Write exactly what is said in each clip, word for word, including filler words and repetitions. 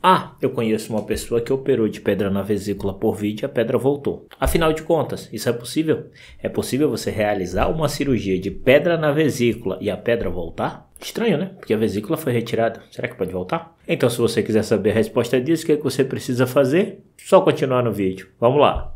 Ah, eu conheço uma pessoa que operou de pedra na vesícula porvir e a pedra voltou. Afinal de contas, isso é possível? É possível você realizar uma cirurgia de pedra na vesícula e a pedra voltar? Estranho, né? Porque a vesícula foi retirada. Será que pode voltar? Então, se você quiser saber a resposta disso, o que é que você precisa fazer? Só continuar no vídeo. Vamos lá!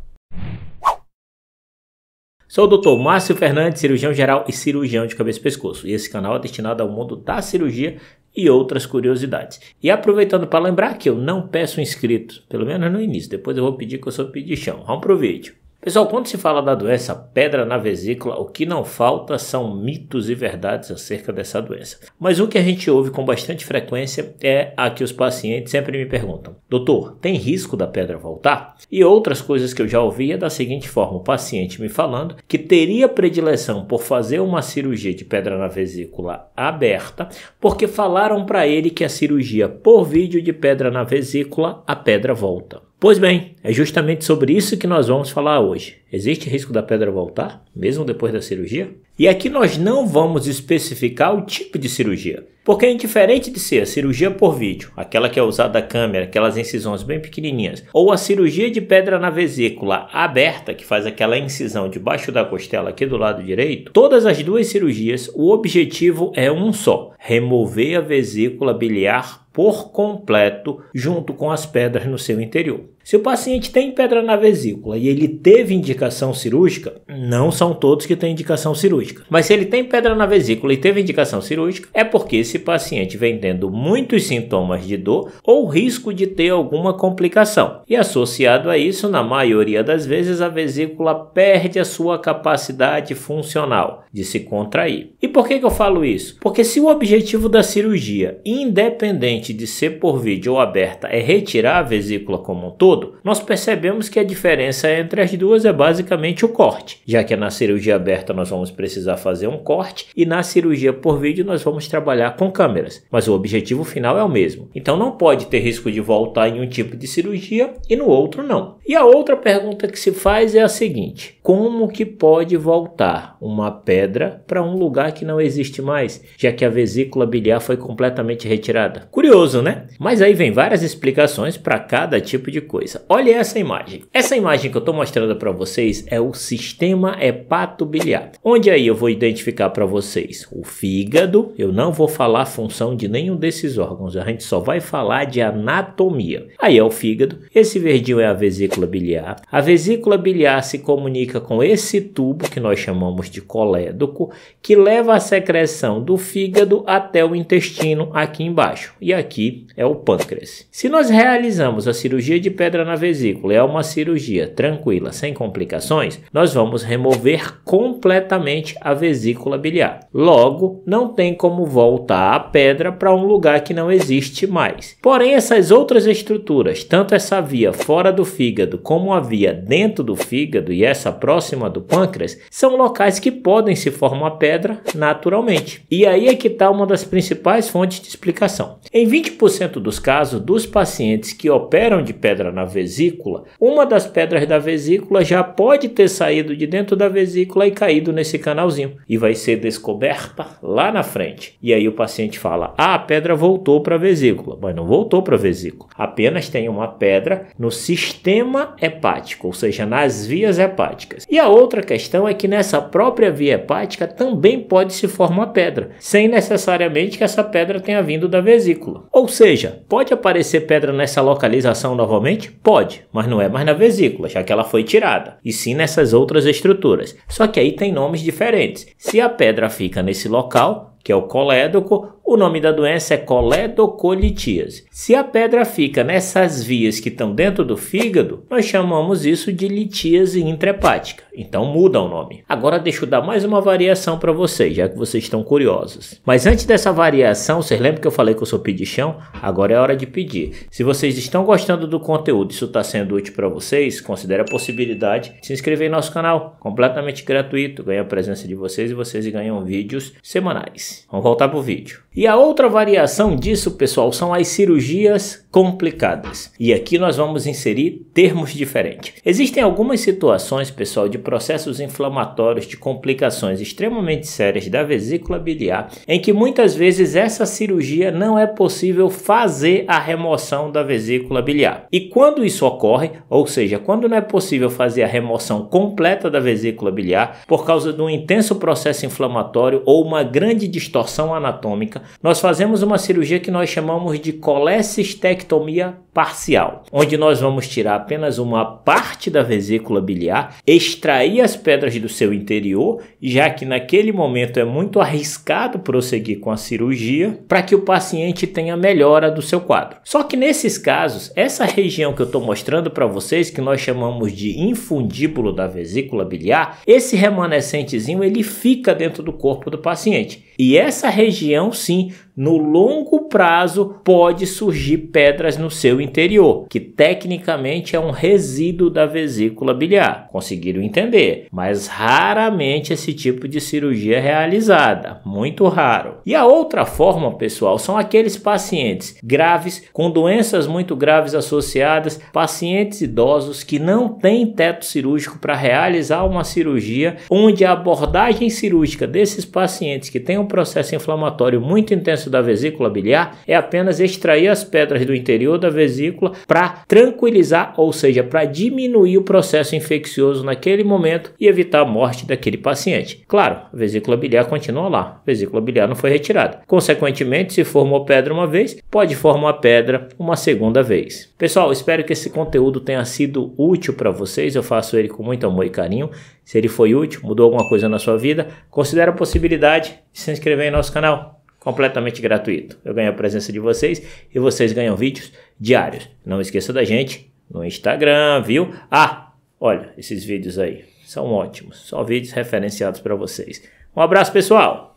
Sou o doutor Márcio Fernandes, cirurgião geral e cirurgião de cabeça e pescoço. E esse canal é destinado ao mundo da cirurgia e outras curiosidades. E aproveitando para lembrar que eu não peço inscritos, pelo menos no início. Depois eu vou pedir que eu sou pedichão. Vamos para o vídeo. Pessoal, quando se fala da doença pedra na vesícula, o que não falta são mitos e verdades acerca dessa doença. Mas o que a gente ouve com bastante frequência é a que os pacientes sempre me perguntam: doutor, tem risco da pedra voltar? E outras coisas que eu já ouvi é da seguinte forma: o paciente me falando que teria predileção por fazer uma cirurgia de pedra na vesícula aberta, porque falaram para ele que a cirurgia por vídeo de pedra na vesícula, a pedra volta. Pois bem, é justamente sobre isso que nós vamos falar hoje. Existe risco da pedra voltar, mesmo depois da cirurgia? E aqui nós não vamos especificar o tipo de cirurgia, porque é indiferente de ser a cirurgia por vídeo, aquela que é usada a câmera, aquelas incisões bem pequenininhas, ou a cirurgia de pedra na vesícula aberta, que faz aquela incisão debaixo da costela aqui do lado direito, todas as duas cirurgias, o objetivo é um só: remover a vesícula biliar por completo, junto com as pedras no seu interior. Se o paciente tem pedra na vesícula e ele teve indicação cirúrgica, não são todos que têm indicação cirúrgica, mas se ele tem pedra na vesícula e teve indicação cirúrgica, é porque esse paciente vem tendo muitos sintomas de dor ou risco de ter alguma complicação. E associado a isso, na maioria das vezes, a vesícula perde a sua capacidade funcional de se contrair. E por que que eu falo isso? Porque se o objetivo da cirurgia, independente de ser por vídeo ou aberta, é retirar a vesícula como um todo, nós percebemos que a diferença entre as duas é basicamente o corte, já que na cirurgia aberta nós vamos precisar fazer um corte e na cirurgia por vídeo nós vamos trabalhar com câmeras, mas o objetivo final é o mesmo. Então não pode ter risco de voltar em um tipo de cirurgia e no outro não. E a outra pergunta que se faz é a seguinte: como que pode voltar uma pedra para um lugar que não existe mais, já que a vesícula biliar foi completamente retirada? Curioso, né? Mas aí vem várias explicações para cada tipo de coisa. Olha essa imagem. Essa imagem que eu estou mostrando para vocês é o sistema hepatobiliar, onde aí eu vou identificar para vocês o fígado. Eu não vou falar a função de nenhum desses órgãos, a gente só vai falar de anatomia. Aí é o fígado, esse verdinho é a vesícula biliar. A vesícula biliar se comunica com esse tubo que nós chamamos de colédoco, que leva a secreção do fígado até o intestino aqui embaixo. E aqui é o pâncreas. Se nós realizamos a cirurgia de pedra na vesícula, é uma cirurgia tranquila, sem complicações, nós vamos remover completamente a vesícula biliar. Logo, não tem como voltar a pedra para um lugar que não existe mais. Porém, essas outras estruturas, tanto essa via fora do fígado como a via dentro do fígado e essa próxima do pâncreas, são locais que podem se formar pedra naturalmente. E aí é que está uma das principais fontes de explicação. Em vinte por cento dos casos dos pacientes que operam de pedra na vesícula, uma das pedras da vesícula já pode ter saído de dentro da vesícula e caído nesse canalzinho e vai ser descoberta lá na frente. E aí o paciente fala: ah, a pedra voltou para a vesícula. Mas não voltou para a vesícula, apenas tem uma pedra no sistema hepático, ou seja, nas vias hepáticas. E a outra questão é que nessa própria via hepática também pode se formar pedra, sem necessariamente que essa pedra tenha vindo da vesícula. Ou seja, pode aparecer pedra nessa localização novamente? Pode, mas não é mais na vesícula, já que ela foi tirada, e sim nessas outras estruturas. Só que aí tem nomes diferentes. Se a pedra fica nesse local, que é o colédoco, o nome da doença é coledocolitíase. Se a pedra fica nessas vias que estão dentro do fígado, nós chamamos isso de litíase intrapática. Então muda o nome. Agora deixa eu dar mais uma variação para vocês, já que vocês estão curiosos. Mas antes dessa variação, vocês lembram que eu falei que eu sou pedichão? Agora é hora de pedir. Se vocês estão gostando do conteúdo e isso está sendo útil para vocês, considere a possibilidade de se inscrever em nosso canal. Completamente gratuito, ganha a presença de vocês e vocês ganham vídeos semanais. Vamos voltar para o vídeo. E a outra variação disso, pessoal, são as cirurgias complicadas. E aqui nós vamos inserir termos diferentes. Existem algumas situações, pessoal, de processos inflamatórios, de complicações extremamente sérias da vesícula biliar, em que muitas vezes essa cirurgia não é possível fazer a remoção da vesícula biliar. E quando isso ocorre, ou seja, quando não é possível fazer a remoção completa da vesícula biliar, por causa de um intenso processo inflamatório ou uma grande distorção anatômica, nós fazemos uma cirurgia que nós chamamos de colecistectomia parcial, onde nós vamos tirar apenas uma parte da vesícula biliar, extrair as pedras do seu interior, já que naquele momento é muito arriscado prosseguir com a cirurgia, para que o paciente tenha melhora do seu quadro. Só que nesses casos, essa região que eu estou mostrando para vocês, que nós chamamos de infundíbulo da vesícula biliar, esse remanescentezinho ele fica dentro do corpo do paciente. E essa região, sim, no longo prazo pode surgir pedras no seu interior, que tecnicamente é um resíduo da vesícula biliar. Conseguiram entender? Mas raramente esse tipo de cirurgia é realizada, muito raro. E a outra forma, pessoal, são aqueles pacientes graves, com doenças muito graves associadas, pacientes idosos que não têm teto cirúrgico para realizar uma cirurgia, onde a abordagem cirúrgica desses pacientes que têm um processo inflamatório muito intenso da vesícula biliar é apenas extrair as pedras do interior da vesícula para tranquilizar, ou seja, para diminuir o processo infeccioso naquele momento e evitar a morte daquele paciente. Claro, a vesícula biliar continua lá, a vesícula biliar não foi retirada. Consequentemente, se formou pedra uma vez, pode formar pedra uma segunda vez. Pessoal, espero que esse conteúdo tenha sido útil para vocês, eu faço ele com muito amor e carinho. Se ele foi útil, mudou alguma coisa na sua vida, considere a possibilidade de se inscrever em nosso canal. Completamente gratuito. Eu ganho a presença de vocês e vocês ganham vídeos diários. Não esqueça da gente no Instagram, viu? Ah, olha, esses vídeos aí são ótimos. São vídeos referenciados para vocês. Um abraço, pessoal!